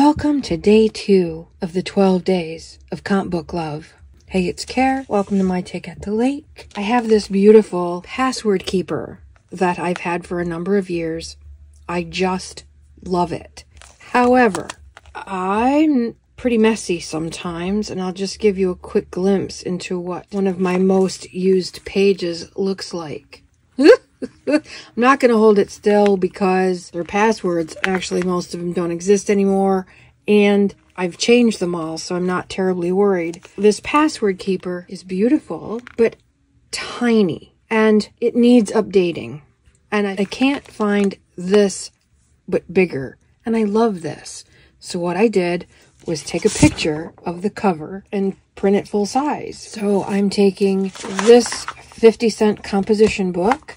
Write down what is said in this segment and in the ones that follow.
Welcome to day 2 of the 12 days of Comp Book Love. Hey, it's Kerr. Welcome to my take at the lake. I have this beautiful password keeper that I've had for a number of years. I just love it. However, I'm pretty messy sometimes, and I'll just give you a quick glimpse into what one of my most used pages looks like. I'm not going to hold it still because their passwords, actually most of them don't exist anymore, and I've changed them all, so I'm not terribly worried. This password keeper is beautiful, but tiny, and it needs updating. And I can't find this, but bigger. And I love this. So what I did was take a picture of the cover and print it full size. So I'm taking this 50-cent composition book,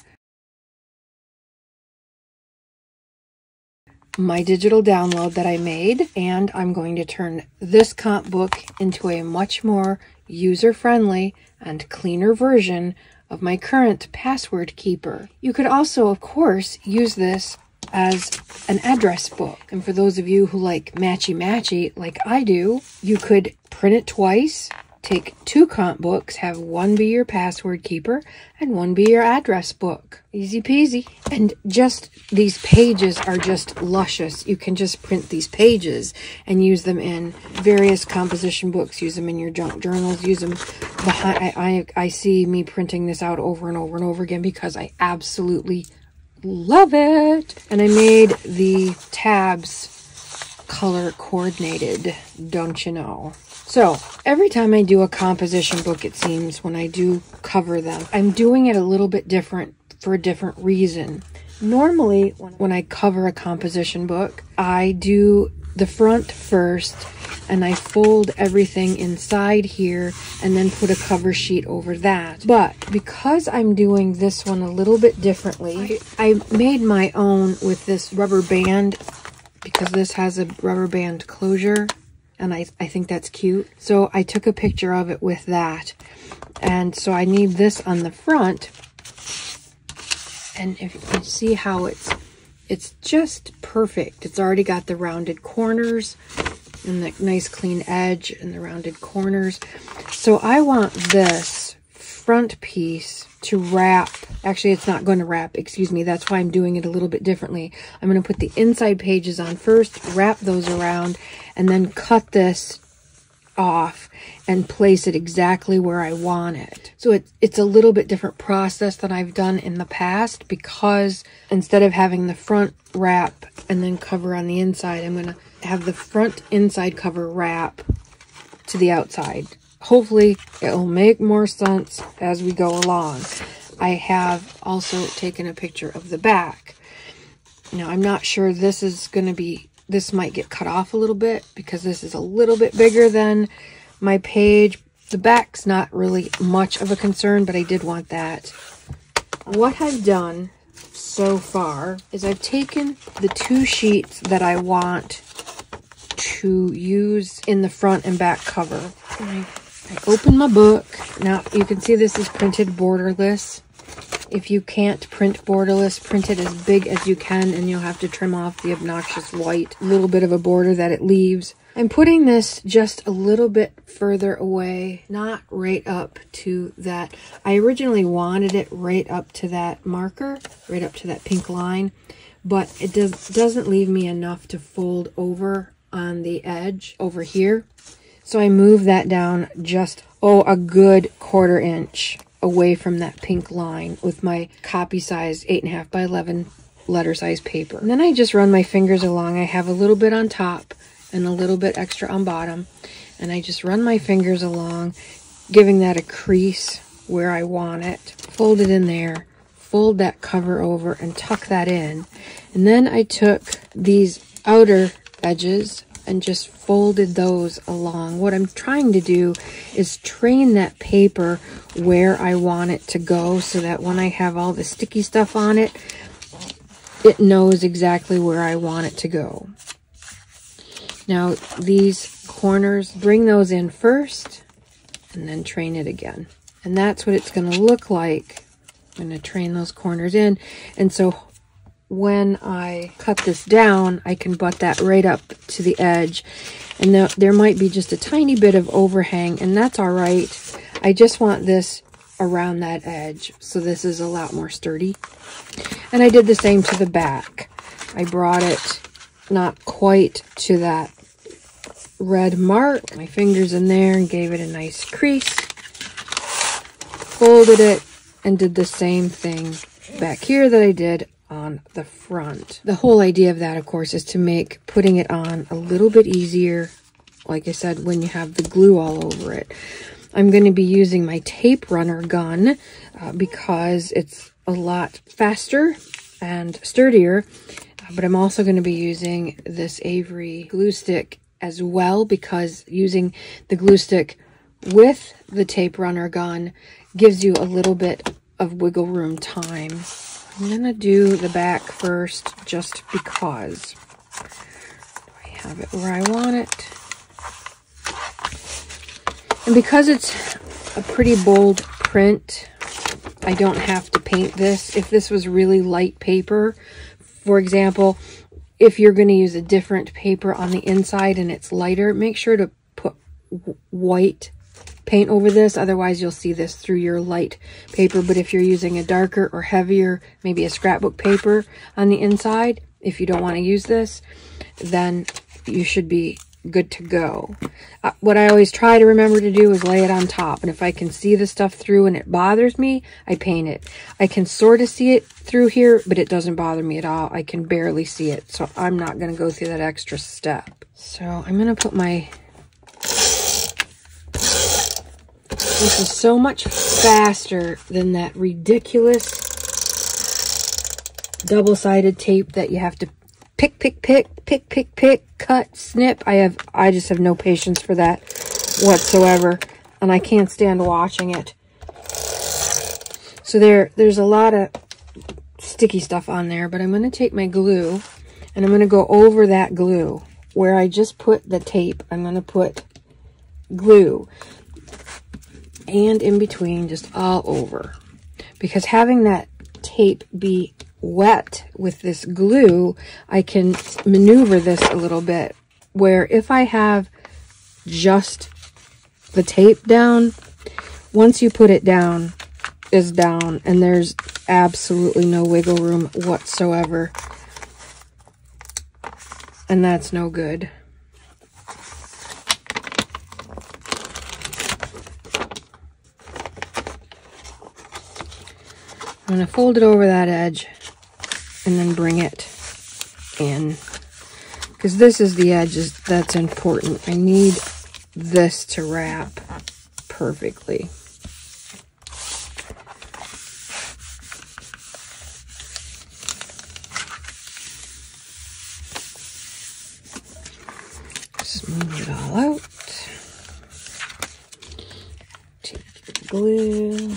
my digital download that I made, and I'm going to turn this comp book into a much more user-friendly and cleaner version of my current password keeper. You could also, of course, use this as an address book. And for those of you who like matchy-matchy like I do, you could print it twice, take 2 comp books, have one be your password keeper and one be your address book. Easy peasy. And just these pages are just luscious. You can just print these pages and use them in various composition books, use them in your junk journals, use them behind. I see me printing this out over and over and over again because I absolutely love it. And I made the tabs color coordinated, don't you know? So every time I do a composition book, it seems, when I do cover them, I'm doing it a little bit different for a different reason. Normally when I cover a composition book, I do the front first and I fold everything inside here and then put a cover sheet over that. But because I'm doing this one a little bit differently, I made my own with this rubber band, because this has a rubber band closure, and I think that's cute. So I took a picture of it with that. And so I need this on the front. And if you can see how it's just perfect. It's already got the rounded corners and the nice clean edge and the rounded corners. So I want this front piece to wrap. Actually, it's not going to wrap, excuse me. That's why I'm doing it a little bit differently. I'm going to put the inside pages on first, wrap those around, and then cut this off and place it exactly where I want it. So it's a little bit different process than I've done in the past, because instead of having the front wrap and then cover on the inside, I'm going to have the front inside cover wrap to the outside. Hopefully it'll make more sense as we go along. I have also taken a picture of the back. Now I'm not sure this is going to be, this might get cut off a little bit because this is a little bit bigger than my page. The back's not really much of a concern, but I did want that. What I've done so far is I've taken the 2 sheets that I want to use in the front and back cover. I open my book. Now you can see this is printed borderless. If you can't print borderless, print it as big as you can, and you'll have to trim off the obnoxious white little bit of a border that it leaves. I'm putting this just a little bit further away, not right up to that. I originally wanted it right up to that marker, right up to that pink line, but it doesn't leave me enough to fold over on the edge over here. So I move that down just, oh, a good 1/4 inch away from that pink line with my copy size 8.5 by 11 letter size paper. And then I just run my fingers along. I have a little bit on top and a little bit extra on bottom. And I just run my fingers along, giving that a crease where I want it. Fold it in there, fold that cover over and tuck that in. And then I took these outer edges and just folded those along. What I'm trying to do is train that paper where I want it to go so that when I have all the sticky stuff on it, it knows exactly where I want it to go. Now these corners, bring those in first and then train it again. And that's what it's going to look like. I'm going to train those corners in. And so when I cut this down, I can butt that right up to the edge. And there might be just a tiny bit of overhang, and that's all right. I just want this around that edge, so this is a lot more sturdy. And I did the same to the back. I brought it not quite to that red mark, my fingers in there, and gave it a nice crease, folded it, and did the same thing back here that I did on the front. The whole idea of that, of course, is to make putting it on a little bit easier, like I said, when you have the glue all over it. I'm going to be using my tape runner gun because it's a lot faster and sturdier, but I'm also going to be using this Avery glue stick as well, because using the glue stick with the tape runner gun gives you a little bit of wiggle room time. I'm going to do the back first just because I have it where I want it. And because it's a pretty bold print, I don't have to paint this. If this was really light paper, for example, if you're going to use a different paper on the inside and it's lighter, make sure to put white paint over this. Otherwise, you'll see this through your light paper. But if you're using a darker or heavier, maybe a scrapbook paper on the inside, if you don't want to use this, then you should be good to go. What I always try to remember to do is lay it on top, and if I can see the stuff through and it bothers me, I paint it. I can sort of see it through here, but it doesn't bother me at all. I can barely see it, so I'm not going to go through that extra step. So I'm going to put my... This is so much faster than that ridiculous double-sided tape that you have to pick, cut, snip. I just have no patience for that whatsoever, and I can't stand watching it. So there's a lot of sticky stuff on there, but I'm going to take my glue and I'm going to go over that glue where I just put the tape. I'm going to put glue and in between, just all over, because having that tape be wet with this glue, I can maneuver this a little bit, where if I have just the tape down, once you put it down, it's down, and there's absolutely no wiggle room whatsoever, and that's no good. I'm going to fold it over that edge and then bring it in, because this is the edge that's important. I need this to wrap perfectly. Just move it all out. Take the glue.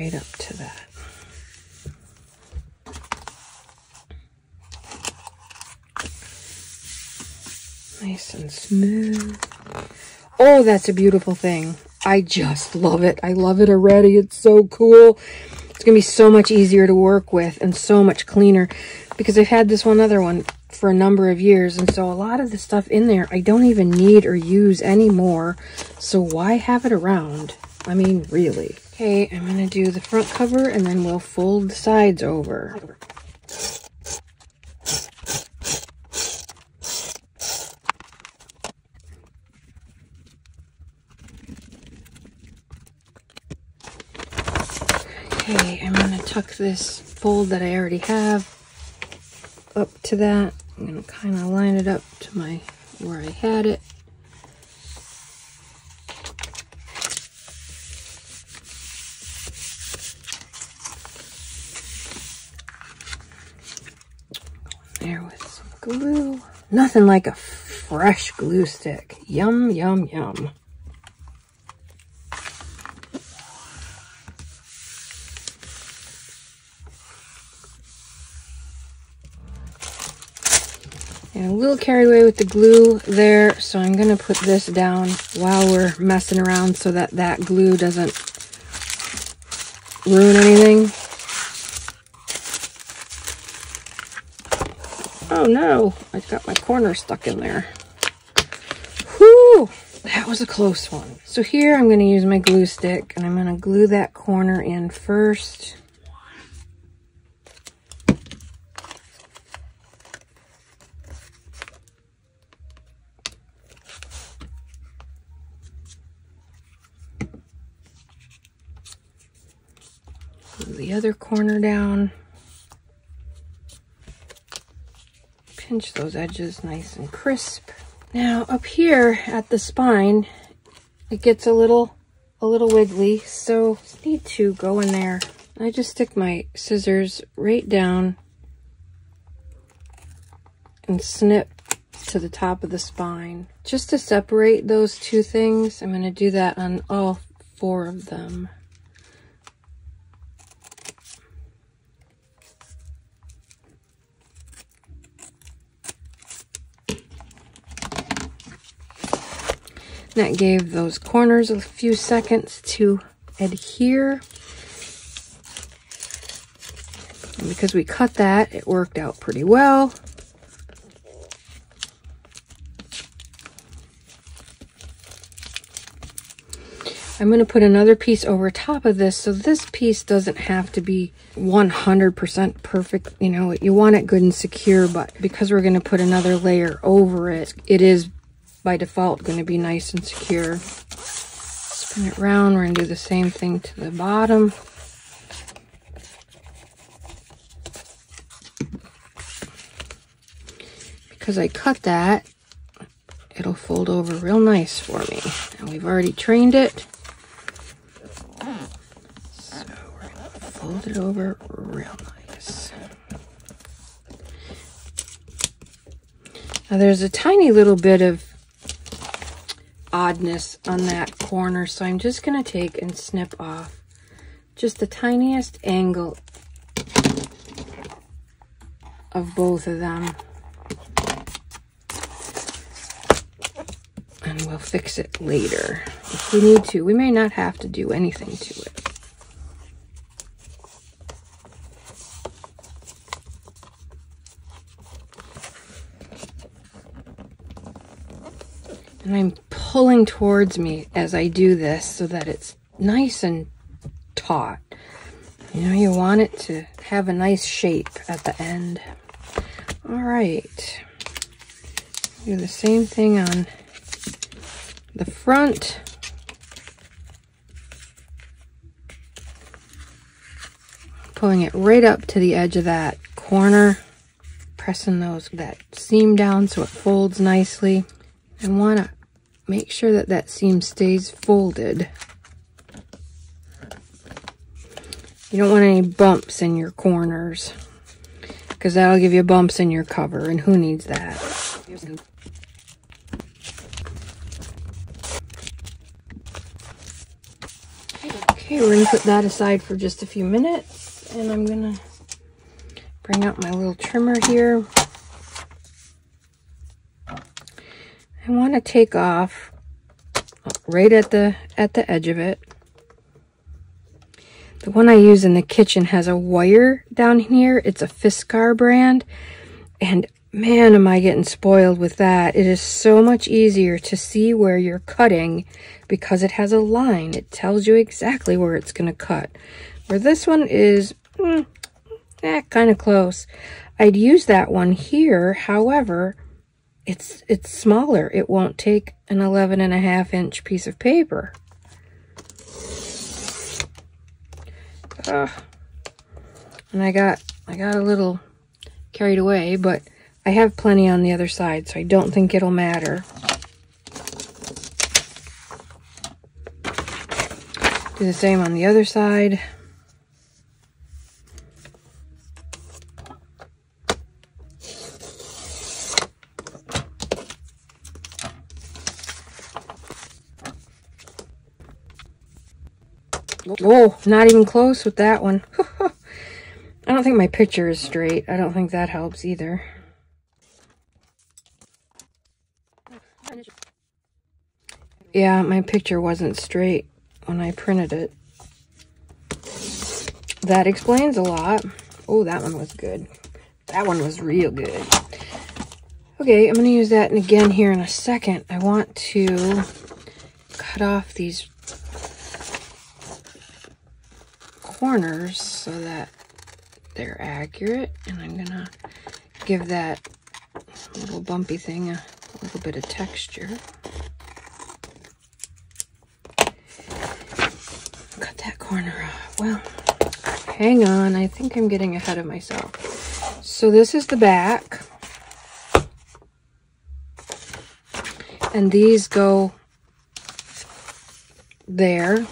Right up to that. Nice and smooth. Oh, that's a beautiful thing. I just love it. I love it already. It's so cool. It's going to be so much easier to work with and so much cleaner, because I've had this other one for a number of years, and so a lot of the stuff in there I don't even need or use anymore, so why have it around? I mean, really. Okay, I'm going to do the front cover and then we'll fold the sides over. Okay, I'm going to tuck this fold that I already have up to that. I'm going to kind of line it up to where I had it. Glue. Nothing like a fresh glue stick. Yum, yum, yum. And a little carried away with the glue there, so I'm going to put this down while we're messing around so that that glue doesn't ruin anything. Oh no, I got my corner stuck in there. Whew, that was a close one. So here I'm going to use my glue stick and I'm going to glue that corner in first. The other corner down, pinch those edges nice and crisp. Now up here at the spine, it gets a little wiggly, so I need to go in there. I just stick my scissors right down and snip to the top of the spine. Just to separate those two things, I'm going to do that on all four of them. That gave those corners a few seconds to adhere. And because we cut that, it worked out pretty well. I'm going to put another piece over top of this, so this piece doesn't have to be 100% perfect. You know, you want it good and secure, but because we're going to put another layer over it, it is by default going to be nice and secure. Spin it around. We're going to do the same thing to the bottom. Because I cut that, it'll fold over real nice for me. And we've already trained it. So we're going to fold it over real nice. Now there's a tiny little bit of oddness on that corner, so I'm just going to take and snip off just the tiniest angle of both of them, and we'll fix it later if we need to. We may not have to do anything to it. And I'm pulling towards me as I do this so that it's nice and taut. You know, you want it to have a nice shape at the end. All right, do the same thing on the front. Pulling it right up to the edge of that corner, pressing that seam down so it folds nicely. I want to make sure that that seam stays folded. You don't want any bumps in your corners, because that'll give you bumps in your cover, and who needs that? Okay, we're going to put that aside for just a few minutes, and I'm going to bring out my little trimmer here. I want to take off right at the edge of it. The one I use in the kitchen has a wire down here. It's a Fiskar brand, and man, am I getting spoiled with that. It is so much easier to see where you're cutting because it has a line. It tells you exactly where it's going to cut. Where this one is kind of close. I'd use that one here, however, it's smaller. It won't take an 11.5-inch piece of paper. And I got a little carried away, but I have plenty on the other side, so I don't think it'll matter. Do the same on the other side. Oh, not even close with that one. I don't think my picture is straight. I don't think that helps either. Yeah, my picture wasn't straight when I printed it. That explains a lot. Oh, that one was good. That one was real good. Okay, I'm going to use that and again here in a second. I want to cut off these corners so that they're accurate. And I'm going to give that little bumpy thing a little bit of texture. Cut that corner off. Well, hang on. I think I'm getting ahead of myself. So this is the back. And these go there,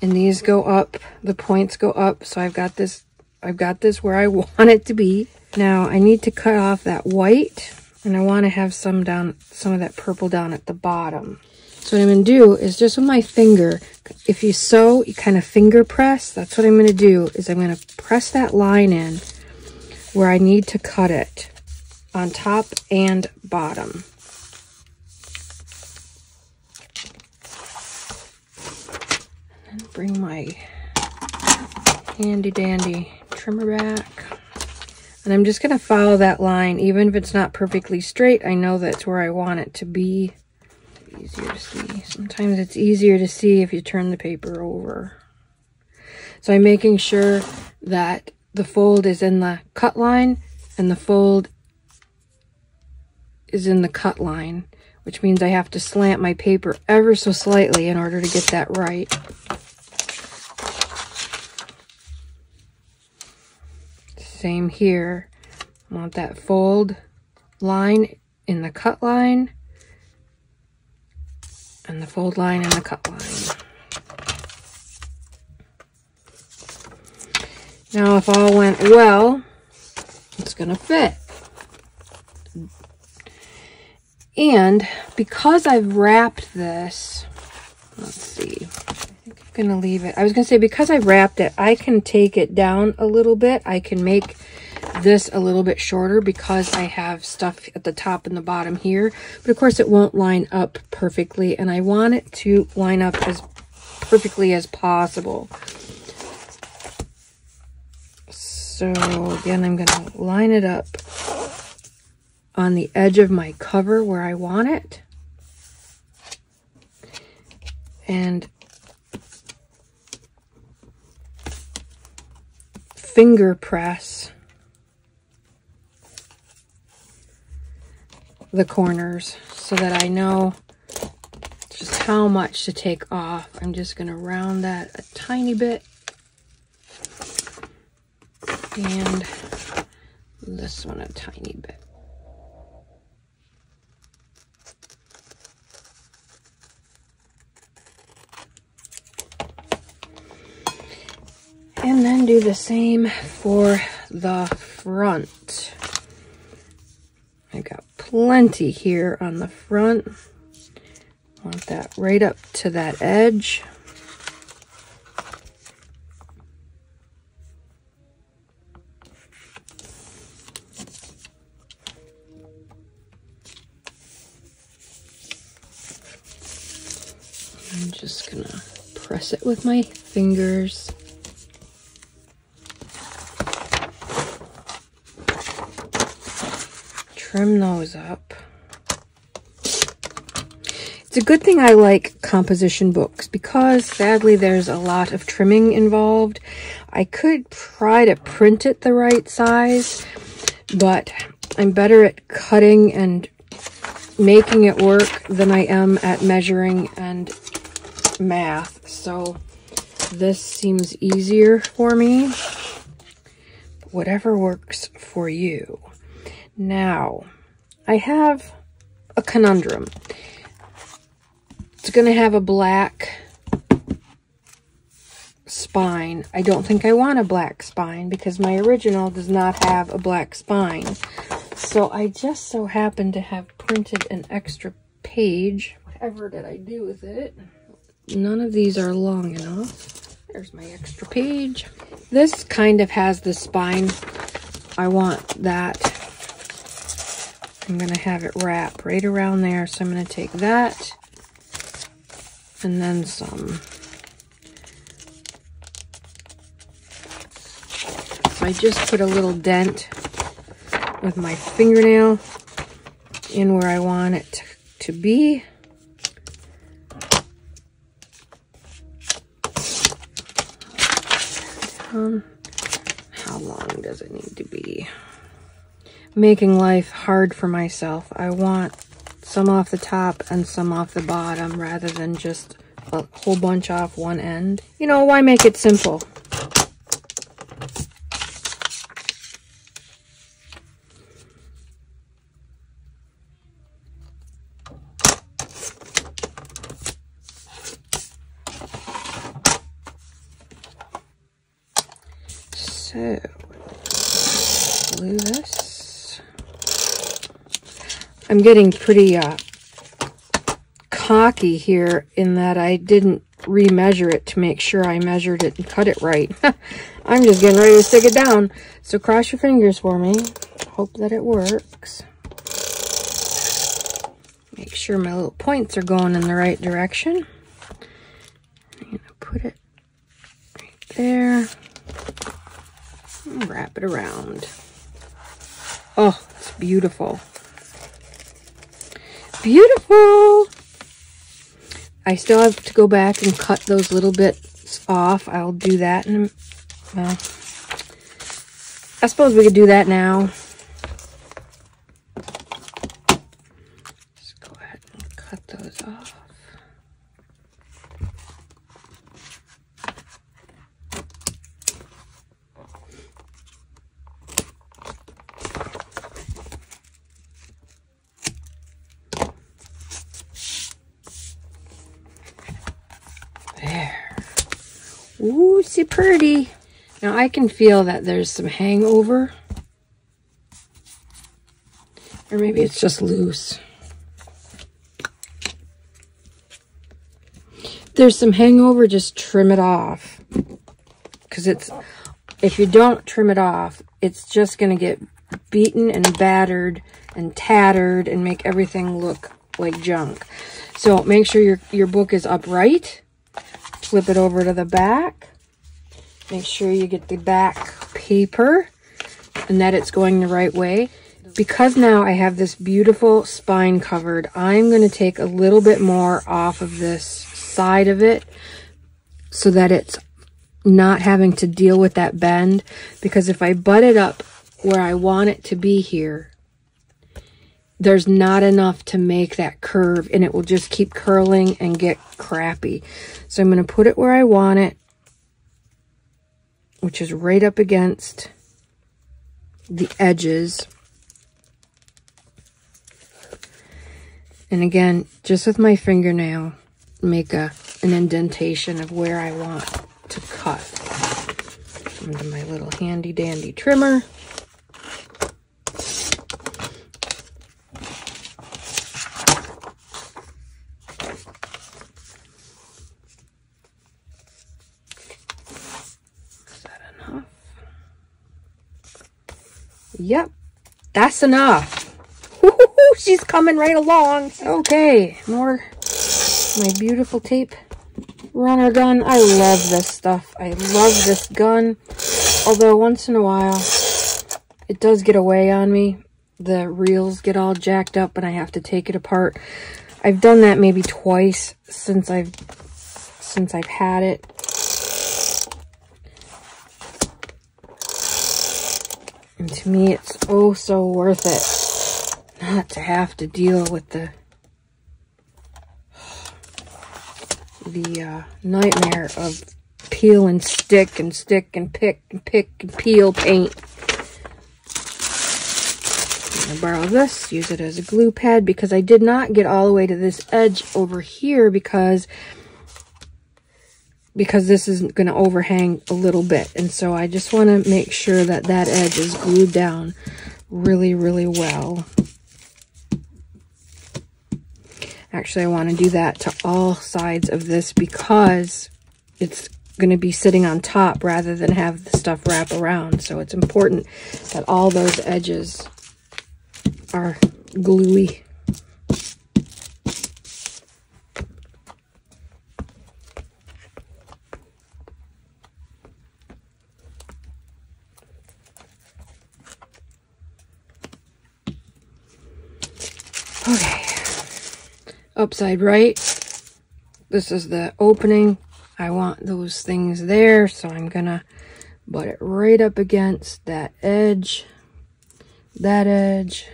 and these go up, the points go up, so I've got this where I want it to be. Now I need to cut off that white, and I want to have some of that purple down at the bottom. So what I'm going to do is just with my finger, if you sew, you kind of finger press, that's what I'm going to do, is I'm going to press that line in where I need to cut it on top and bottom. Bring my handy dandy trimmer back, and I'm just going to follow that line, even if it's not perfectly straight. I know that's where I want it to be. Easier to see. Sometimes it's easier to see if you turn the paper over. So I'm making sure that the fold is in the cut line and the fold is in the cut line, which means I have to slant my paper ever so slightly in order to get that right. Same here. I want that fold line in the cut line and the fold line in the cut line. Now if all went well, it's gonna fit. And because I've wrapped this, let's see. I'm gonna leave it. I was gonna say, because I wrapped it, I can take it down a little bit. I can make this a little bit shorter because I have stuff at the top and the bottom here, but of course it won't line up perfectly, and I want it to line up as perfectly as possible. So again, I'm gonna line it up on the edge of my cover where I want it, and finger press the corners so that I know just how much to take off. I'm just going to round that a tiny bit, and this one a tiny bit. And then do the same for the front. I've got plenty here on the front. I want that right up to that edge. I'm just gonna press it with my fingers. Trim those up. It's a good thing I like composition books because sadly there's a lot of trimming involved. I could try to print it the right size, but I'm better at cutting and making it work than I am at measuring and math. So this seems easier for me. Whatever works for you. Now, I have a conundrum. It's going to have a black spine. I don't think I want a black spine because my original does not have a black spine. So I just so happen to have printed an extra page. Whatever did I do with it? None of these are long enough. There's my extra page. This kind of has the spine. I want that. I'm going to have it wrap right around there. So I'm going to take that and then some. So I just put a little dent with my fingernail in where I want it to be. How long does it need to be? Making life hard for myself. I want some off the top and some off the bottom rather than just a whole bunch off one end. You know, why make it simple? So, glue this. I'm getting pretty cocky here in that I didn't re-measure it to make sure I measured it and cut it right. I'm just getting ready to stick it down. So cross your fingers for me. Hope that it works. Make sure my little points are going in the right direction. I'm gonna put it right there. And wrap it around. Oh, it's beautiful. Beautiful. I still have to go back and cut those little bits off. I'll do that in, well, I suppose we could do that now. Just go ahead and cut those off. Ooh, see, pretty. Now I can feel that there's some hangover. Or maybe it's just loose. There's some hangover, just trim it off. Because it's, if you don't trim it off, it's just going to get beaten and battered and tattered and make everything look like junk. So make sure your book is upright. Flip it over to the back. Make sure you get the back paper and that it's going the right way. Because now I have this beautiful spine covered, I'm going to take a little bit more off of this side of it so that it's not having to deal with that bend. Because if I butt it up where I want it to be here, there's not enough to make that curve and it will just keep curling and get crappy. So I'm going to put it where I want it, which is right up against the edges. And again, just with my fingernail, make an indentation of where I want to cut. Come to my little handy dandy trimmer. Yep, that's enough. Woo-hoo-hoo, she's coming right along. Okay, more my beautiful tape runner gun. I love this stuff. I love this gun. Although once in a while, it does get away on me. The reels get all jacked up and I have to take it apart. I've done that maybe twice since I've had it. And to me, it's oh so worth it not to have to deal with the nightmare of peel and stick and stick and pick and pick and peel paint. I'm gonna borrow this, use it as a glue pad because I did not get all the way to this edge over here because this is going to overhang a little bit. And so I just want to make sure that that edge is glued down really, really well. Actually, I want to do that to all sides of this because it's going to be sitting on top rather than have the stuff wrap around. So it's important that all those edges are gluey. Okay, upside right. This is the opening. I want those things there, so I'm gonna butt it right up against that edge, that edge,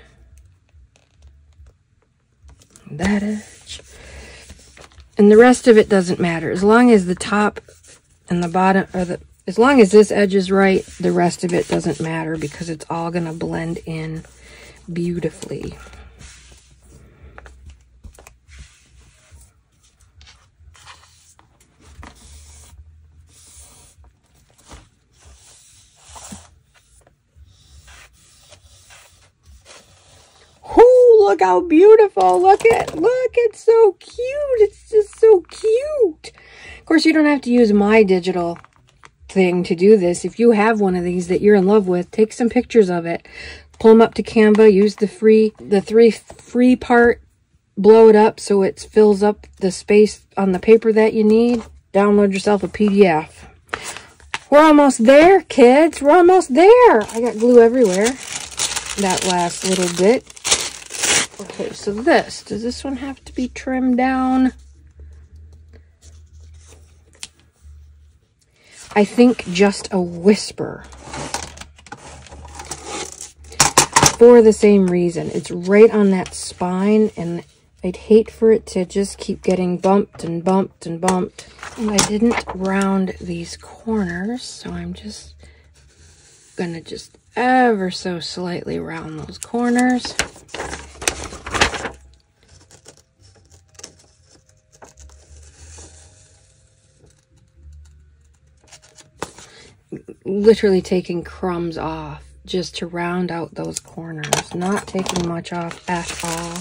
that edge. And the rest of it doesn't matter. As long as the top and the bottom, or the, as long as this edge is right, the rest of it doesn't matter because it's all gonna blend in beautifully. Look how beautiful. Look, it's so cute. It's just so cute. Of course, you don't have to use my digital thing to do this. If you have one of these that you're in love with, take some pictures of it. Pull them up to Canva, use the free part, blow it up so it fills up the space on the paper that you need. Download yourself a PDF. We're almost there, kids. We're almost there. I got glue everywhere. That last little bit. Okay, so this, does this one have to be trimmed down? I think just a whisper. For the same reason, it's right on that spine, and I'd hate for it to just keep getting bumped and bumped and bumped. And I didn't round these corners, so I'm just gonna just ever so slightly round those corners. Literally taking crumbs off just to round out those corners, not taking much off at all.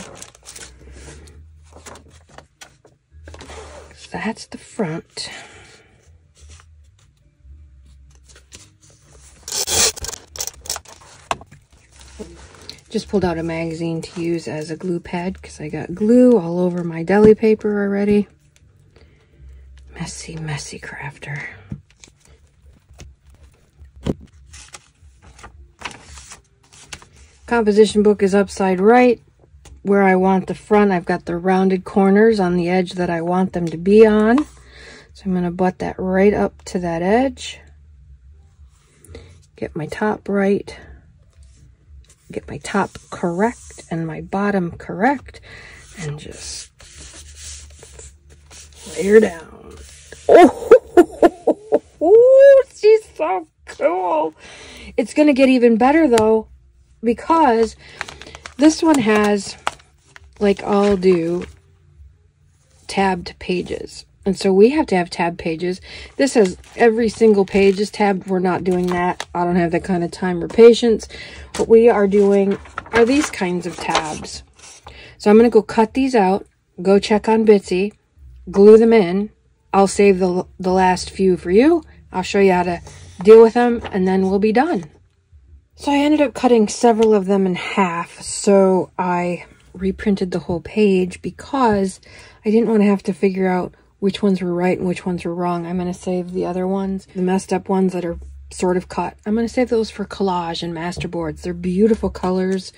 So that's the front. Just pulled out a magazine to use as a glue pad because I got glue all over my deli paper already. Messy, messy crafter. Composition book is upside right. Where I want the front, I've got the rounded corners on the edge that I want them to be on. So I'm going to butt that right up to that edge. Get my top right. Get my top correct and my bottom correct. And just layer down. Oh, she's so cool. It's going to get even better though, because this one has, like all do, tabbed pages. And so we have to have tabbed pages. This has every single page is tabbed. We're not doing that. I don't have that kind of time or patience. What we are doing are these kinds of tabs. So I'm going to go cut these out, go check on Bitsy, glue them in. I'll save the last few for you. I'll show you how to deal with them, and then we'll be done. So I ended up cutting several of them in half, so I reprinted the whole page because I didn't want to have to figure out which ones were right and which ones were wrong. I'm going to save the other ones, the messed up ones that are sort of cut. I'm going to save those for collage and masterboards. They're beautiful colors,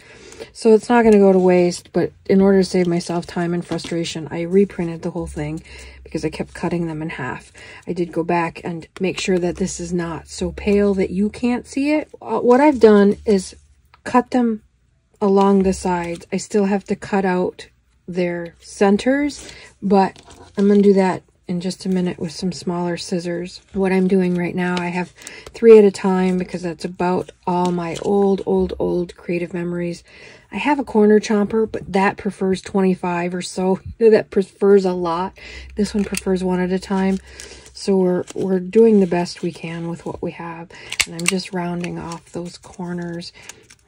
so it's not going to go to waste, but in order to save myself time and frustration, I reprinted the whole thing because I kept cutting them in half. I did go back and make sure that this is not so pale that you can't see it. What I've done is cut them along the sides. I still have to cut out their centers, but I'm going to do that in just a minute with some smaller scissors. What I'm doing right now, I have 3 at a time because that's about all my old Creative Memories. I have a corner chomper, but that prefers 25 or so. That prefers a lot. This one prefers 1 at a time. So we're doing the best we can with what we have. And I'm just rounding off those corners,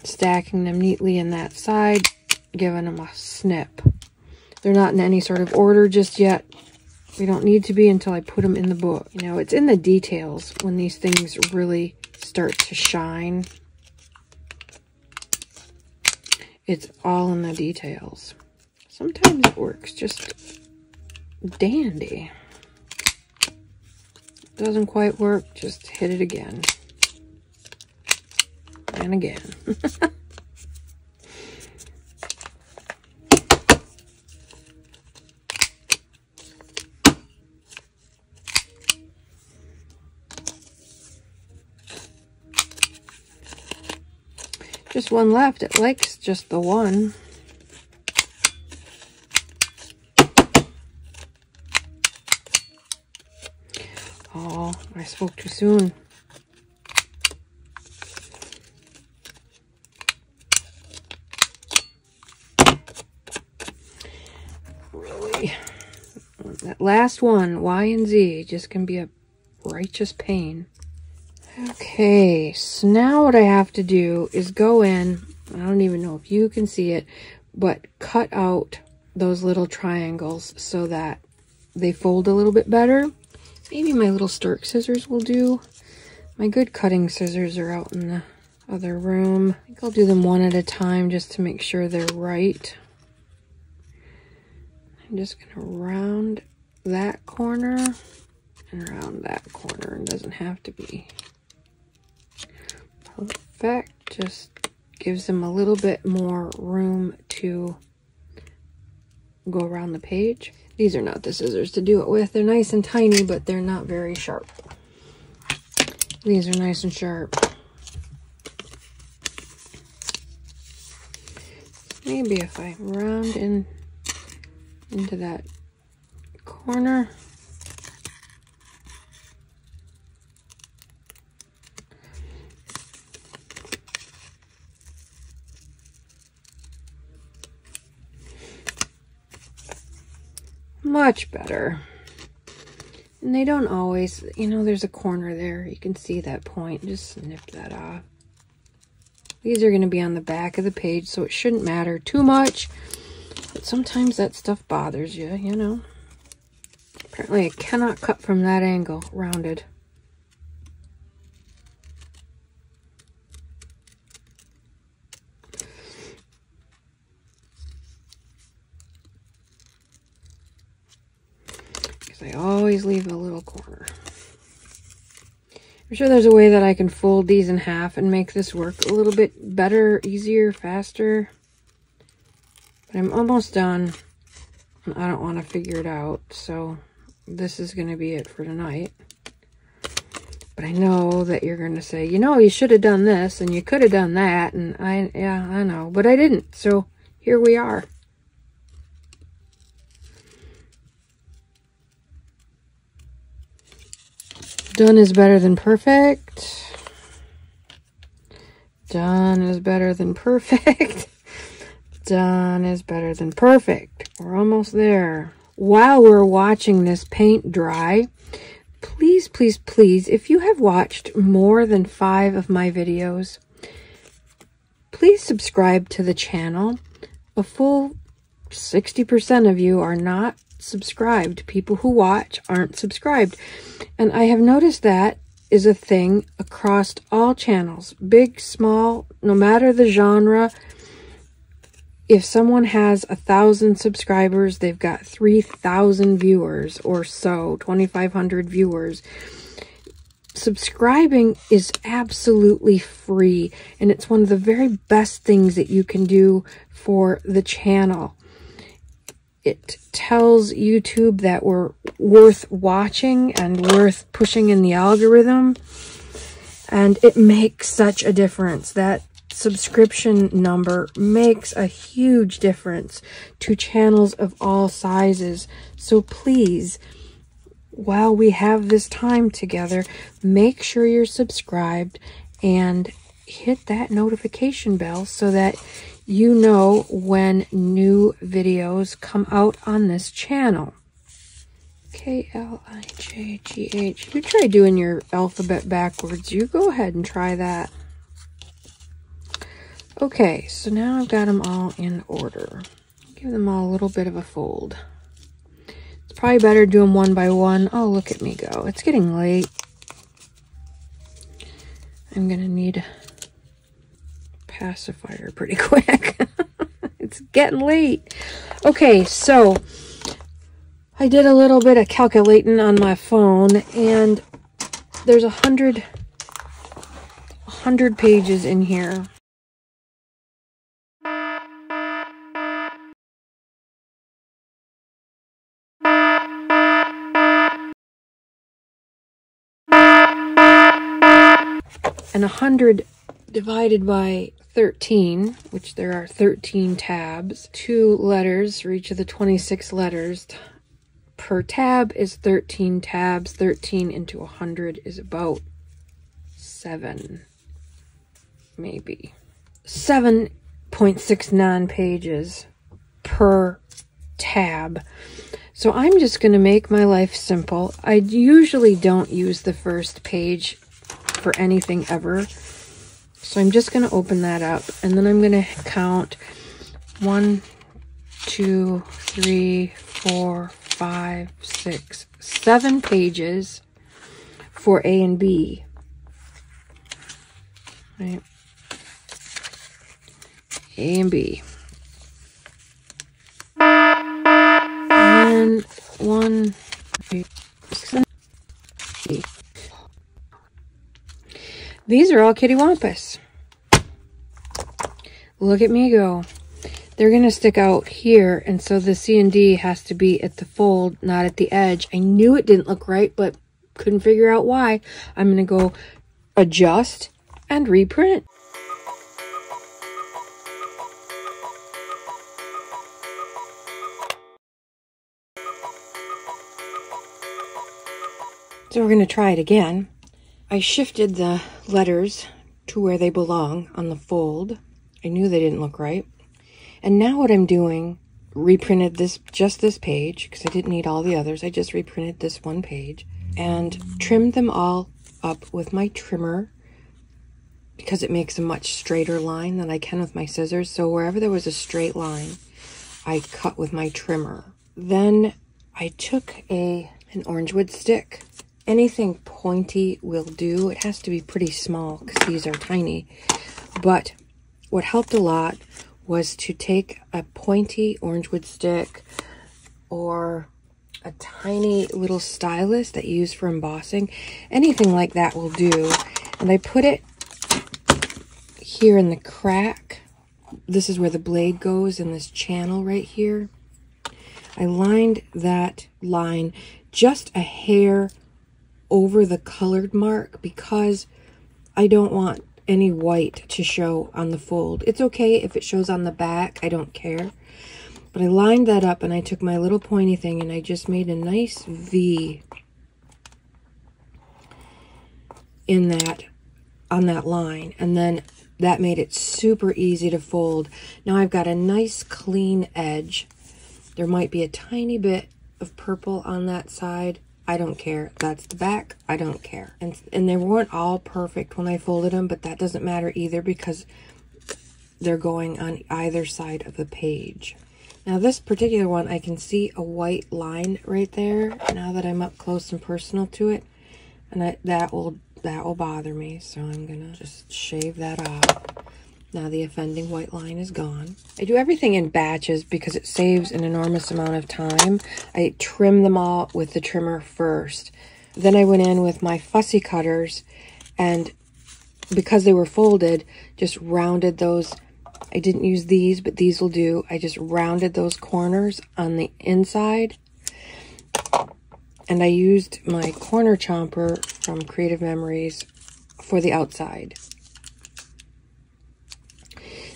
stacking them neatly in that side, giving them a snip. They're not in any sort of order just yet. We don't need to be until I put them in the book. You know, it's in the details when these things really start to shine. It's all in the details. Sometimes it works just dandy. Doesn't quite work, just hit it again. And again. Just one left. It likes just the one. Oh, I spoke too soon. Really? That last one, Y and Z, just can be a righteous pain. Okay, so now what I have to do is go in, I don't even know if you can see it, but cut out those little triangles so that they fold a little bit better. Maybe my little Stork scissors will do. My good cutting scissors are out in the other room. I think I'll do them one at a time just to make sure they're right. I'm just gonna round that corner and round that corner. It doesn't have to be perfect, just gives them a little bit more room to go around the page. These are not the scissors to do it with. They're nice and tiny, but they're not very sharp. These are nice and sharp. Maybe if I round in into that corner. Much better. And they don't always, you know, there's a corner there. You can see that point. Just snip that off. These are going to be on the back of the page, so it shouldn't matter too much. But sometimes that stuff bothers you, you know. Apparently I cannot cut from that angle rounded. I always leave a little corner. I'm sure there's a way that I can fold these in half and make this work a little bit better, easier, faster. But I'm almost done, and I don't want to figure it out, so this is going to be it for tonight. But I know that you're going to say, you know, you should have done this, and you could have done that, and I know, but I didn't, so here we are. Done is better than perfect. Done is better than perfect. Done is better than perfect. We're almost there. While we're watching this paint dry, please, please, please, if you have watched more than 5 of my videos, please subscribe to the channel. A full 60% of you are not subscribed. People who watch aren't subscribed, and I have noticed that is a thing across all channels, big, small, no matter the genre. If someone has 1,000 subscribers, they've got 3,000 viewers or so, 2,500 viewers. Subscribing is absolutely free, and it's one of the very best things that you can do for the channel. It tells YouTube that we're worth watching and worth pushing in the algorithm, and it makes such a difference. That subscription number makes a huge difference to channels of all sizes. So please, while we have this time together, make sure you're subscribed and hit that notification bell so that you know when new videos come out on this channel. K-L-I-J-G-H. You try doing your alphabet backwards. You go ahead and try that. Okay, so now I've got them all in order. Give them all a little bit of a fold. It's probably better to do them one by one. Oh, look at me go. It's getting late. I'm gonna need a pacifier pretty quick. It's getting late. Okay, so I did a little bit of calculating on my phone, and there's 100 pages in here. And 100 divided by 13, which there are 13 tabs, 2 letters for each of the 26 letters per tab is 13 tabs. 13 into 100 is about 7, maybe 7.69 pages per tab. So I'm just going to make my life simple. I usually don't use the first page for anything ever. So I'm just going to open that up, and then I'm going to count 7 pages for A and B. Right. A and B. And 1, 2, 6, 7, 8. These are all kittywampus. Look at me go. They're going to stick out here, and so the C and D has to be at the fold, not at the edge. I knew it didn't look right, but couldn't figure out why. I'm going to go adjust and reprint. So we're going to try it again. I shifted the letters to where they belong on the fold. I knew they didn't look right. And now what I'm doing, reprinted this, just this page, because I didn't need all the others. I just reprinted this one page and trimmed them all up with my trimmer because it makes a much straighter line than I can with my scissors. So wherever there was a straight line, I cut with my trimmer. Then I took an orange wood stick. Anything pointy will do. It has to be pretty small because these are tiny. But what helped a lot was to take a pointy orange wood stick or a tiny little stylus that you use for embossing. Anything like that will do. And I put it here in the crack. This is where the blade goes in this channel right here. I lined that line just a hair over the colored mark because I don't want any white to show on the fold. It's okay if it shows on the back, I don't care. But I lined that up and I took my little pointy thing and I just made a nice V in that, on that line. And then that made it super easy to fold. Now I've got a nice clean edge. There might be a tiny bit of purple on that side. I don't care. That's the back. I don't care. And they weren't all perfect when I folded them, but that doesn't matter either because they're going on either side of the page. Now this particular one, I can see a white line right there now that I'm up close and personal to it. And that will bother me, so I'm gonna just shave that off. Now the offending white line is gone. I do everything in batches because it saves an enormous amount of time. I trim them all with the trimmer first. Then I went in with my fussy cutters, and because they were folded, just rounded those. I didn't use these, but these will do. I just rounded those corners on the inside. And I used my corner chomper from Creative Memories for the outside.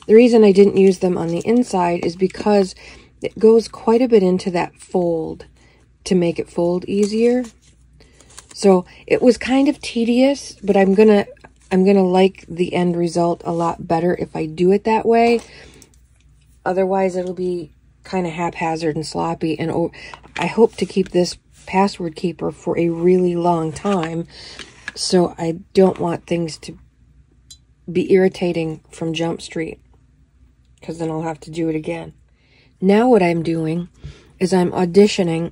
The reason I didn't use them on the inside is because it goes quite a bit into that fold to make it fold easier. So it was kind of tedious, but I'm gonna like the end result a lot better if I do it that way. Otherwise, it'll be kind of haphazard and sloppy. And I hope to keep this password keeper for a really long time. So I don't want things to be irritating from Jump Street, because then I'll have to do it again. Now what I'm doing is I'm auditioning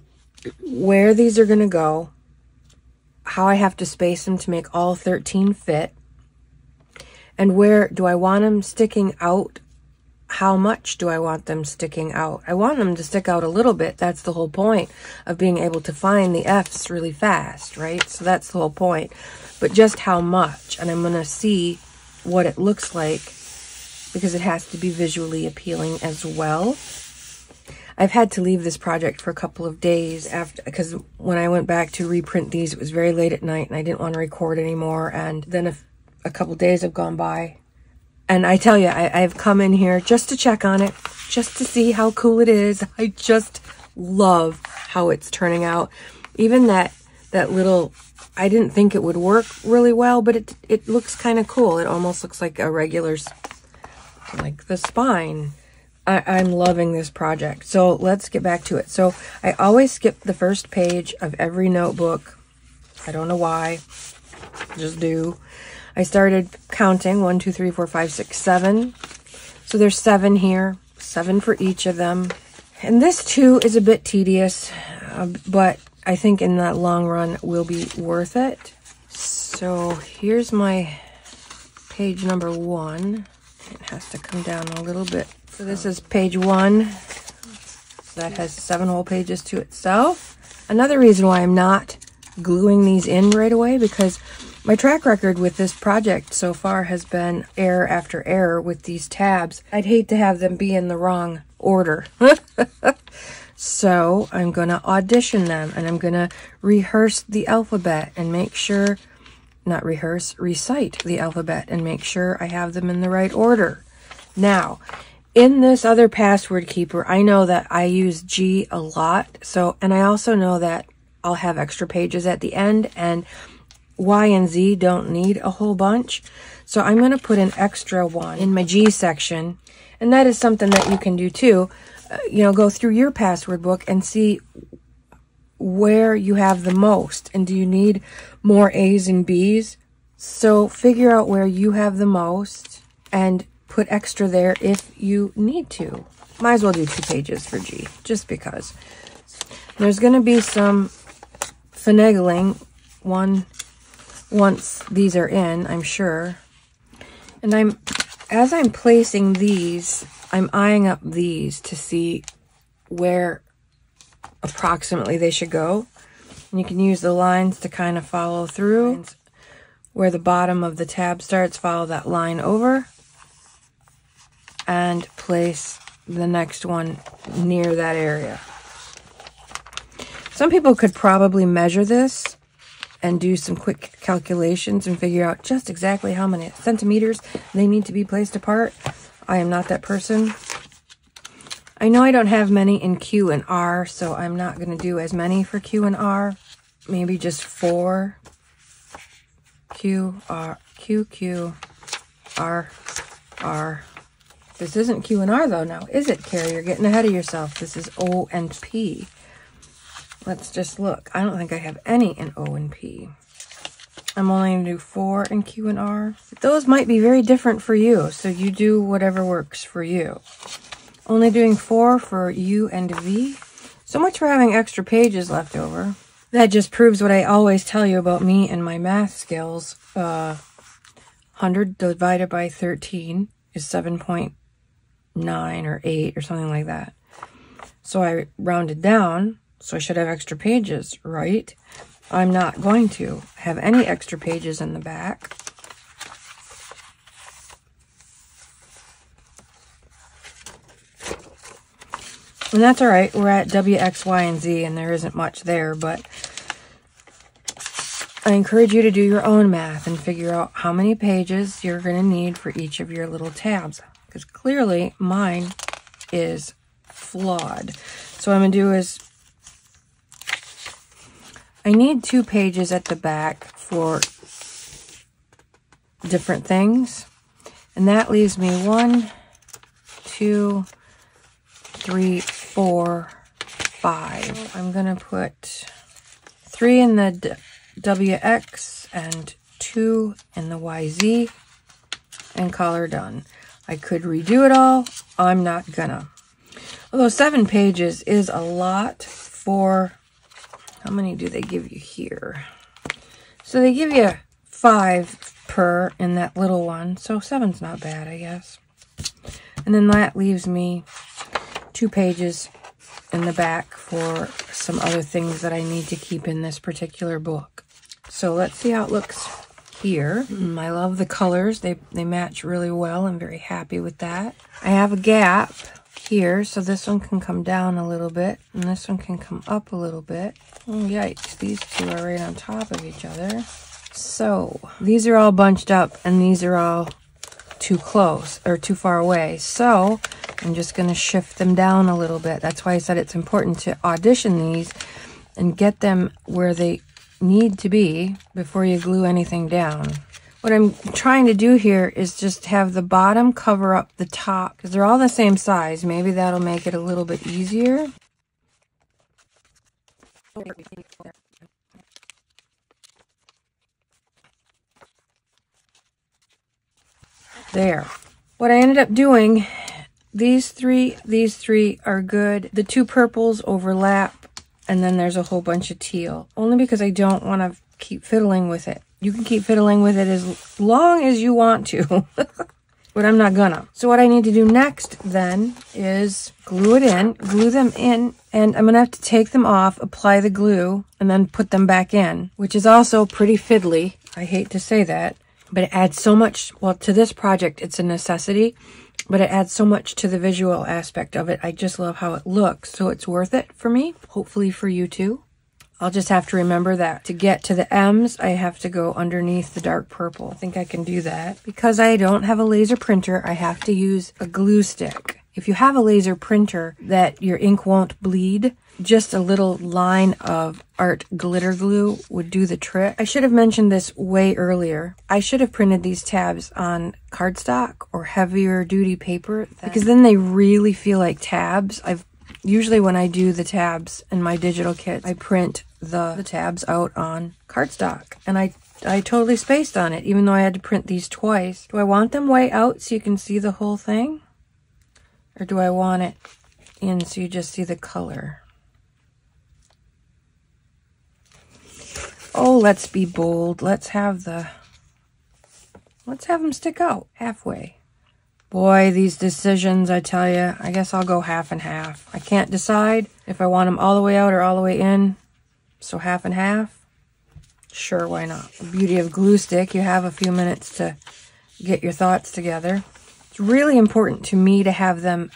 where these are going to go, how I have to space them to make all 13 fit, and where do I want them sticking out how much do I want them sticking out? I want them to stick out a little bit. That's the whole point of being able to find the F's really fast, right? So that's the whole point. But just how much? And I'm going to see what it looks like because it has to be visually appealing as well. I've had to leave this project for a couple of days after, because when I went back to reprint these, it was very late at night and I didn't want to record anymore. And then a couple days have gone by. And I tell you, I've come in here just to check on it, just to see how cool it is. I just love how it's turning out. Even that little, I didn't think it would work really well, but it looks kind of cool. It almost looks like a regular, like the spine. I'm loving this project. So let's get back to it. So I always skip the first page of every notebook. I don't know why, just do. I started counting 1, 2, 3, 4, 5, 6, 7. So there's 7 here, 7 for each of them. And this too is a bit tedious, but I think in the long run will be worth it. So here's my page number 1. It has to come down a little bit. So this is page 1. That has 7 whole pages to itself. Another reason why I'm not gluing these in right away, because my track record with this project so far has been error after error with these tabs. I'd hate to have them be in the wrong order. So I'm going to audition them and I'm going to rehearse the alphabet and make sure, not rehearse, recite the alphabet and make sure I have them in the right order. Now, in this other password keeper, I know that I use G a lot. So, and I also know that I'll have extra pages at the end, and Y and Z don't need a whole bunch. So I'm going to put an extra one in my G section. And that is something that you can do too. You know, go through your password book and see where you have the most. And do you need more A's and B's? So figure out where you have the most and put extra there if you need to. Might as well do 2 pages for G, just because. There's going to be some finagling once these are in, I'm sure. And as I'm placing these, I'm eyeing up these to see where approximately they should go. And you can use the lines to kind of follow through. Where the bottom of the tab starts, follow that line over and place the next one near that area. Some people could probably measure this and do some quick calculations and figure out just exactly how many centimeters they need to be placed apart. I am not that person. I know I don't have many in Q and R, so I'm not going to do as many for Q and R. Maybe just 4. Q, R, Q, Q, R, R. This isn't Q and R though now, is it, Kerr? You're getting ahead of yourself. This is O and P. Let's just look. I don't think I have any in O and P. I'm only going to do 4 in Q and R. Those might be very different for you, so you do whatever works for you. Only doing 4 for U and V. So much for having extra pages left over. That just proves what I always tell you about me and my math skills. 100 divided by 13 is 7.9 or 8 or something like that. So I rounded down. So I should have extra pages, right? I'm not going to have any extra pages in the back. And that's all right. We're at W, X, Y, and Z, and there isn't much there, but I encourage you to do your own math and figure out how many pages you're going to need for each of your little tabs, because clearly mine is flawed. So what I'm going to do is I need 2 pages at the back for different things, and that leaves me 1, 2, 3, 4, 5. I'm going to put 3 in the WX and 2 in the YZ and call her done. I could redo it all. I'm not gonna. Although 7 pages is a lot for... How many do they give you here? So they give you 5 per in that little one. So 7's not bad, I guess. And then that leaves me 2 pages in the back for some other things that I need to keep in this particular book. So let's see how it looks here. I love the colors. They match really well. I'm very happy with that. I have a gap here, so this one can come down a little bit, and this one can come up a little bit. Oh, yikes, these two are right on top of each other. So these are all bunched up, and these are all too close or too far away. So I'm just going to shift them down a little bit. That's why I said it's important to audition these and get them where they need to be before you glue anything down. What I'm trying to do here is just have the bottom cover up the top, because they're all the same size. Maybe that'll make it a little bit easier. There. What I ended up doing, these three are good. The 2 purples overlap, and then there's a whole bunch of teal, only because I don't want to keep fiddling with it. You can keep fiddling with it as long as you want to, but I'm not gonna. So what I need to do next then is glue it in, glue them in, and I'm gonna have to take them off, apply the glue, and then put them back in, which is also pretty fiddly. I hate to say that, but it adds so much, well, to this project, it's a necessity, but it adds so much to the visual aspect of it. I just love how it looks, so it's worth it for me, hopefully for you too. I'll just have to remember that. To get to the M's, I have to go underneath the dark purple. I think I can do that. Because I don't have a laser printer, I have to use a glue stick. If you have a laser printer that your ink won't bleed, just a little line of art glitter glue would do the trick. I should have mentioned this way earlier. I should have printed these tabs on cardstock or heavier duty paper, because then they really feel like tabs. Usually when I do the tabs in my digital kit, I print the tabs out on cardstock, and I totally spaced on it, even though I had to print these twice. Do I want them way out so you can see the whole thing? Or do I want it in so you just see the color? Oh, let's be bold. Let's have them stick out halfway. Boy, these decisions, I tell you. I guess I'll go half and half. I can't decide if I want them all the way out or all the way in. So half and half? Sure, why not? The beauty of glue stick, you have a few minutes to get your thoughts together. It's really important to me to have them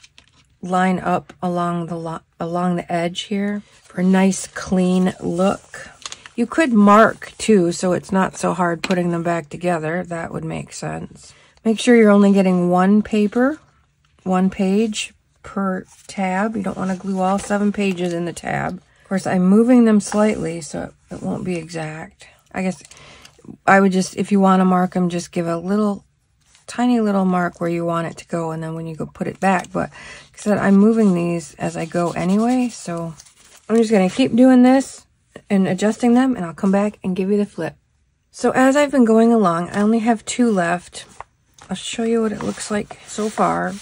line up along the edge here for a nice clean look. You could mark too, so it's not so hard putting them back together. That would make sense. Make sure you're only getting one page per tab. You don't want to glue all 7 pages in the tab. Of course, I'm moving them slightly, so it won't be exact. I guess I would just, if you want to mark them, just give a little, tiny little mark where you want it to go, and then when you go put it back. But like I said, I'm moving these as I go anyway, so I'm just going to keep doing this and adjusting them, and I'll come back and give you the flip. So as I've been going along, I only have 2 left. I'll show you what it looks like so far.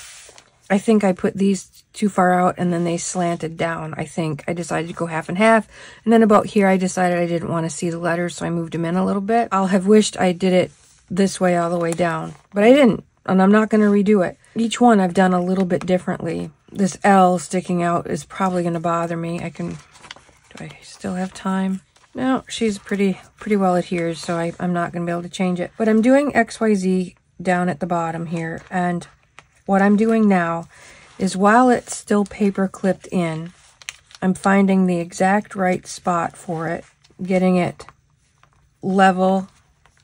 I think I put these too far out and then they slanted down. I think I decided to go half and half. And then about here, I decided I didn't want to see the letters, so I moved them in a little bit. I'll have wished I did it this way all the way down, but I didn't, and I'm not going to redo it. Each one I've done a little bit differently. This L sticking out is probably going to bother me. Do I still have time? No, she's pretty well adhered, so I'm not going to be able to change it. But I'm doing XYZ down at the bottom here, and what I'm doing now is, while it's still paper clipped in, I'm finding the exact right spot for it, getting it level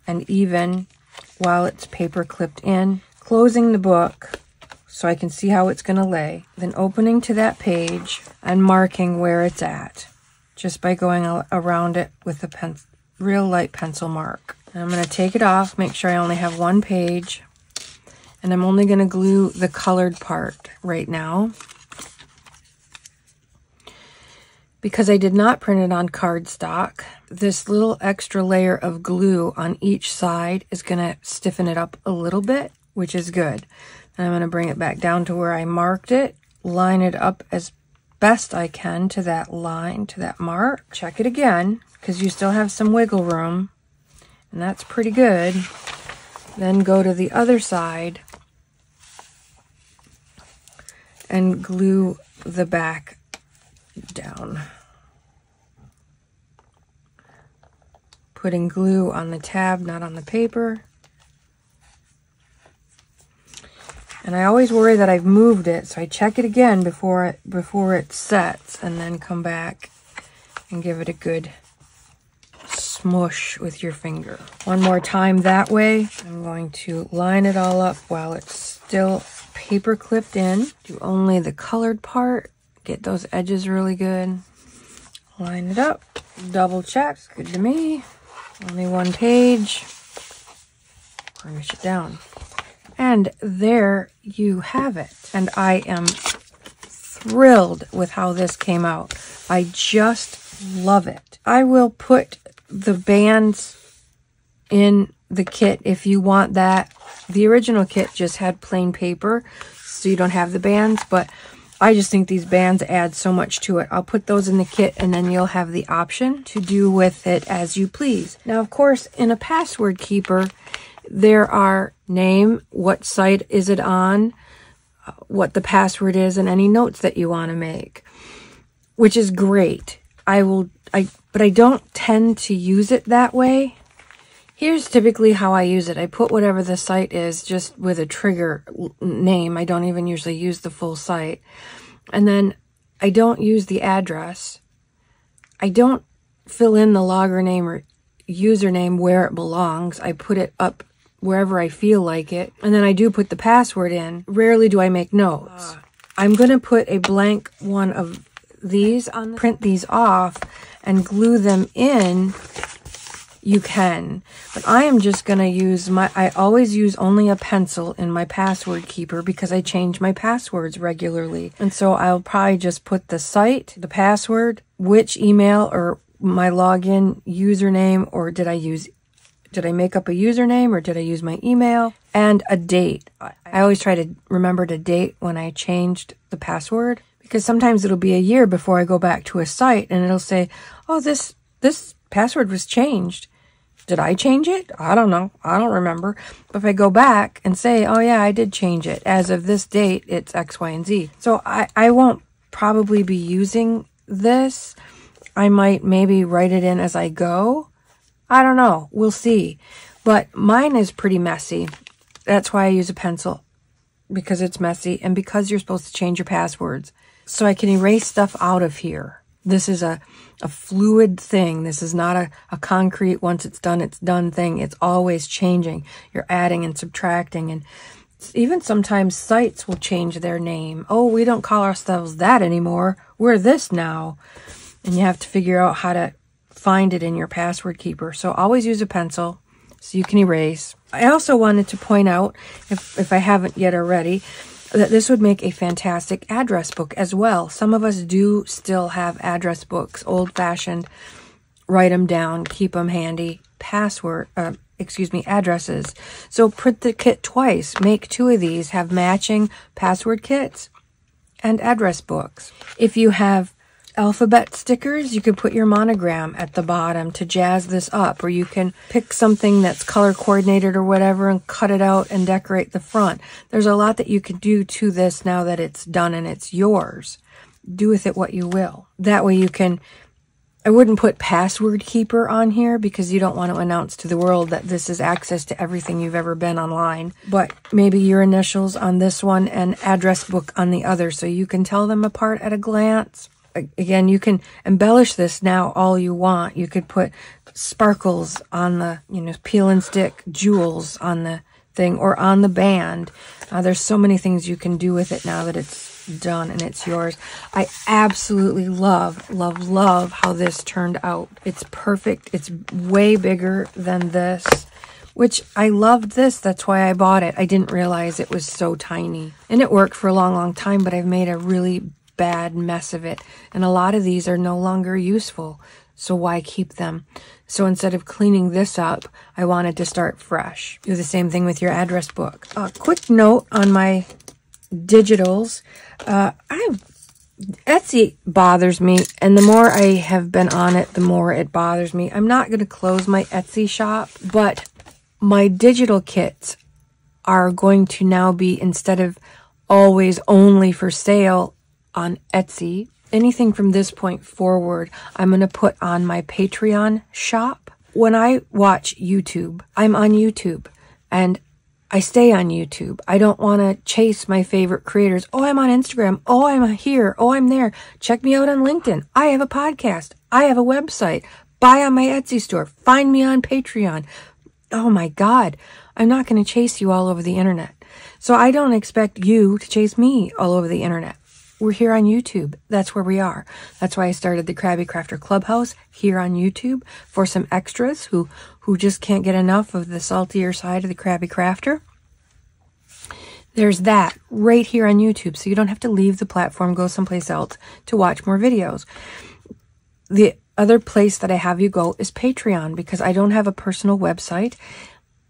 and even while it's paper clipped in, closing the book so I can see how it's going to lay, then opening to that page and marking where it's at just by going around it with a real light pencil mark. And I'm going to take it off, make sure I only have 1 page, and I'm only going to glue the colored part right now, because I did not print it on cardstock. This little extra layer of glue on each side is going to stiffen it up a little bit, which is good. And I'm going to bring it back down to where I marked it, line it up as best I can to that line, to that mark. Check it again, because you still have some wiggle room. And that's pretty good. Then go to the other side and glue the back down. Putting glue on the tab, not on the paper. And I always worry that I've moved it, so I check it again before it sets, and then come back and give it a good smush with your finger. One more time that way. I'm going to line it all up while it's still paper clipped in. Do only the colored part. Get those edges really good. Line it up. Double check. It's good to me. Only one page. Burnish it down. And there you have it. And I am thrilled with how this came out. I just love it. I will put the bands in the kit if you want that. The original kit just had plain paper, so you don't have the bands, but I just think these bands add so much to it. I'll put those in the kit, and then you'll have the option to do with it as you please. Now, of course, in a password keeper, there are name, what site is it on, what the password is, and any notes that you want to make, which is great. But I don't tend to use it that way. Here's typically how I use it. I put whatever the site is just with a trigger name. I don't even usually use the full site. And then I don't use the address. I don't fill in the logger name or username where it belongs. I put it up wherever I feel like it. And then I do put the password in. Rarely do I make notes. I'm going to put a blank one of these on, print these off and glue them in. You can, but I am just going to use my, I always use only a pencil in my password keeper because I change my passwords regularly. And so I'll probably just put the site, the password, which email or my login username, or did I make up a username, or did I use my email, and a date. I always try to remember the date when I changed the password, because sometimes it'll be a year before I go back to a site and it'll say, oh, this password was changed. Did I change it? I don't know. I don't remember. But if I go back and say, oh yeah, I did change it. As of this date, it's X, Y, and Z. So I won't probably be using this. I might maybe write it in as I go. I don't know. We'll see. But mine is pretty messy. That's why I use a pencil, because it's messy and because you're supposed to change your passwords. So I can erase stuff out of here. This is a fluid thing. This is not a concrete, once it's done thing. It's always changing. You're adding and subtracting, and even sometimes sites will change their name. Oh, we don't call ourselves that anymore. We're this now. And you have to figure out how to find it in your password keeper. So always use a pencil so you can erase. I also wanted to point out, if I haven't yet already, that this would make a fantastic address book as well. Some of us do still have address books, old-fashioned, write them down, keep them handy, addresses. So print the kit twice, make two of these, have matching password kits and address books. If you have alphabet stickers, you could put your monogram at the bottom to jazz this up, or you can pick something that's color coordinated or whatever and cut it out and decorate the front. There's a lot that you can do to this now that it's done and it's yours. Do with it what you will. That way you can, I wouldn't put password keeper on here because you don't want to announce to the world that this is access to everything you've ever been online, but maybe your initials on this one and address book on the other so you can tell them apart at a glance. Again, you can embellish this now all you want. You could put sparkles on the, you know, peel and stick jewels on the thing or on the band. There's so many things you can do with it now that it's done and it's yours. I absolutely love, love, love how this turned out. It's perfect. It's way bigger than this, which I loved this. That's why I bought it. I didn't realize it was so tiny. And it worked for a long, long time, but I've made a really big bad mess of it, and a lot of these are no longer useful, so why keep them? So instead of cleaning this up, I wanted to start fresh. Do the same thing with your address book. A quick note on my digitals. Etsy bothers me, and the more I have been on it, the more it bothers me. I'm not going to close my Etsy shop, but my digital kits are going to now be, instead of always only for sale on Etsy. Anything from this point forward, I'm going to put on my Patreon shop. When I watch YouTube, I'm on YouTube and I stay on YouTube. I don't want to chase my favorite creators. Oh, I'm on Instagram. Oh, I'm here. Oh, I'm there. Check me out on LinkedIn. I have a podcast. I have a website. Buy on my Etsy store. Find me on Patreon. Oh my God. I'm not going to chase you all over the internet. So I don't expect you to chase me all over the internet. We're here on YouTube. That's where we are. That's why I started the Crabby Crafter Clubhouse here on YouTube for some extras who just can't get enough of the saltier side of the Crabby Crafter. There's that right here on YouTube. So you don't have to leave the platform, go someplace else to watch more videos. The other place that I have you go is Patreon, because I don't have a personal website.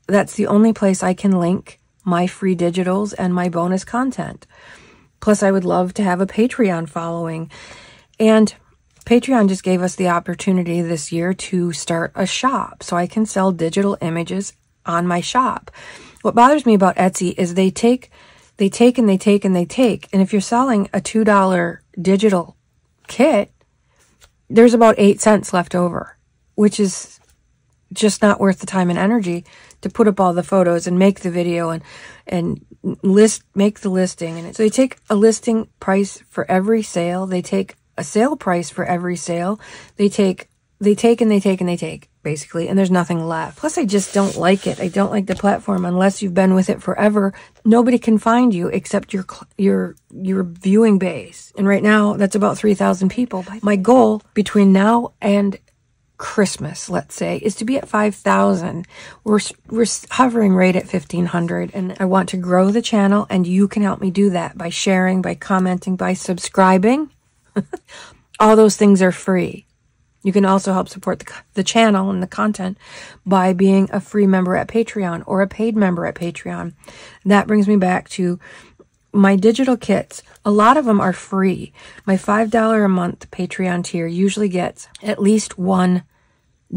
That's the only place I can link my free digitals and my bonus content. Plus, I would love to have a Patreon following. And Patreon just gave us the opportunity this year to start a shop so I can sell digital images on my shop. What bothers me about Etsy is they take. And if you're selling a $2 digital kit, there's about 8 cents left over, which is just not worth the time and energy to put up all the photos and make the video and make the listing. And so they take a listing price for every sale. They take a sale price for every sale. They take, basically, and there's nothing left. Plus, I just don't like it. I don't like the platform unless you've been with it forever. Nobody can find you except your viewing base. And right now, that's about 3,000 people. My goal between now and Christmas, let's say, is to be at 5,000. We're hovering right at 1,500, and I want to grow the channel, and you can help me do that by sharing, by commenting, by subscribing. All those things are free. You can also help support the channel and the content by being a free member at Patreon or a paid member at Patreon. And that brings me back to my digital kits. A lot of them are free. My $5 a month Patreon tier usually gets at least one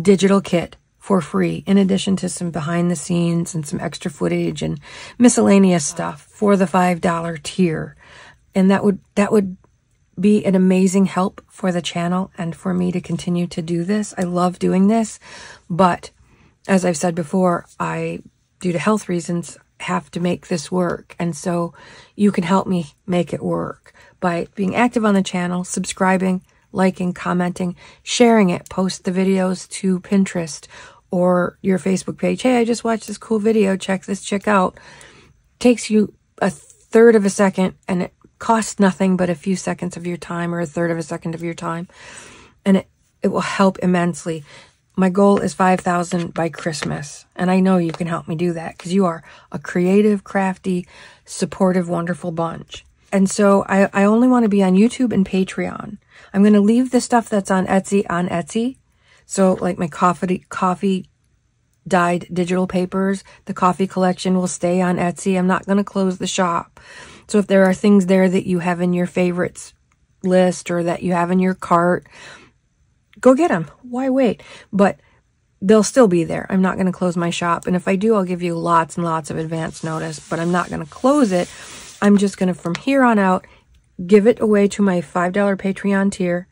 digital kit for free, in addition to some behind the scenes and some extra footage and miscellaneous stuff for the $5 tier. And that would be an amazing help for the channel and for me to continue to do this. I love doing this, but as I've said before, I, due to health reasons, have to make this work. And so you can help me make it work by being active on the channel, subscribing, liking, commenting, sharing it, post the videos to Pinterest or your Facebook page. Hey, I just watched this cool video. Check this chick out. Takes you a third of a second, and it costs nothing but a few seconds of your time, or a third of a second of your time, and it will help immensely. My goal is 5,000 by Christmas, and I know you can help me do that because you are a creative, crafty, supportive, wonderful bunch. And so I only want to be on YouTube and Patreon. I'm going to leave the stuff that's on Etsy, so like my coffee dyed digital papers, the coffee collection will stay on Etsy. I'm not going to close the shop. So if there are things there that you have in your favorites list or that you have in your cart, go get them. Why wait? But they'll still be there. I'm not going to close my shop. And if I do, I'll give you lots and lots of advance notice, but I'm not going to close it. I'm just going to, from here on out, give it away to my $5 Patreon tier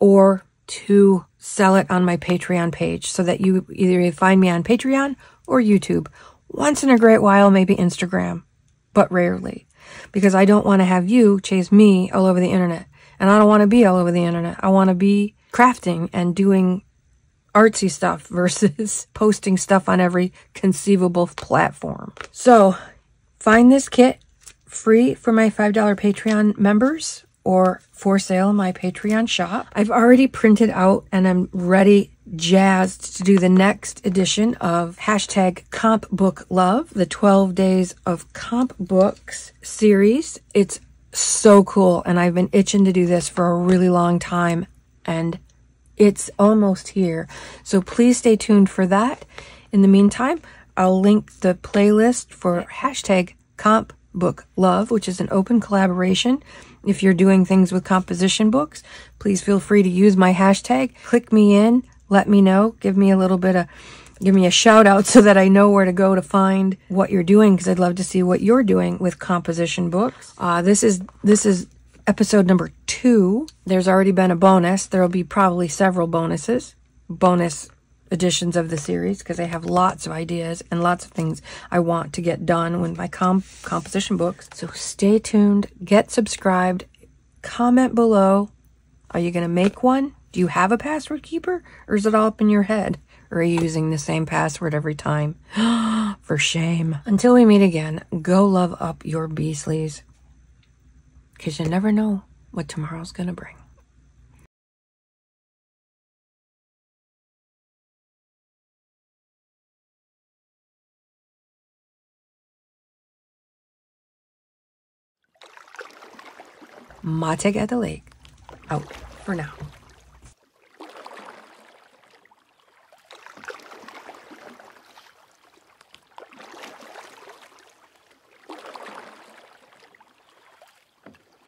or to sell it on my Patreon page so that you either find me on Patreon or YouTube. Once in a great while, maybe Instagram, but rarely. Because I don't want to have you chase me all over the internet. And I don't want to be all over the internet. I want to be crafting and doing artsy stuff versus posting stuff on every conceivable platform. So find this kit free for my $5 Patreon members or for sale in my Patreon shop. I've already printed out and I'm ready, jazzed to do the next edition of hashtag Comp Book Love, the 12 Days of Comp Books series. It's so cool, and I've been itching to do this for a really long time, and it's almost here. So please stay tuned for that. In the meantime, I'll link the playlist for hashtag Comp Book Love, which is an open collaboration. If you're doing things with composition books, please feel free to use my hashtag. Click me in. Let me know. Give me a little bit of give me a shout out so that I know where to go to find what you're doing, because I'd love to see what you're doing with composition books. This is episode number 2. There's already been a bonus. There'll be probably several bonus editions of the series, because I have lots of ideas and lots of things I want to get done with my composition books. So stay tuned, get subscribed, comment below. Are you going to make one? Do you have a password keeper, or is it all up in your head? Or are you using the same password every time? For shame. Until we meet again, go love up your Beasleys, because you never know what tomorrow's going to bring. Mate at the lake. Out for now.